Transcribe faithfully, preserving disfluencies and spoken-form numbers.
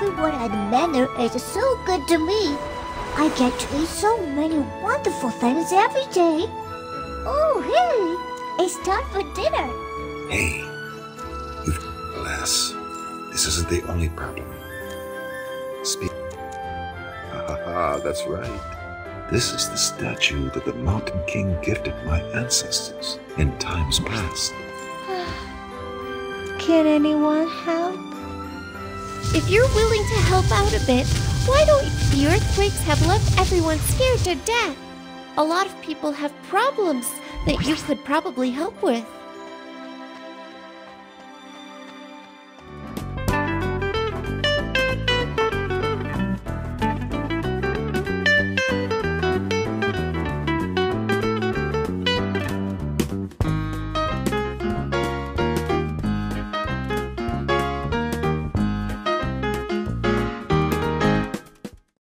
Everyone at Manor is so good to me. I get to eat so many wonderful things every day. Oh, hey, it's time for dinner. Hey, you've less. This isn't the only problem. Speak. Ha ha ha, that's right. This is the statue that the Mountain King gifted my ancestors in times past. Can anyone help? If you're willing to help out a bit, why don't the earthquakes have left everyone scared to death? A lot of people have problems that you could probably help with.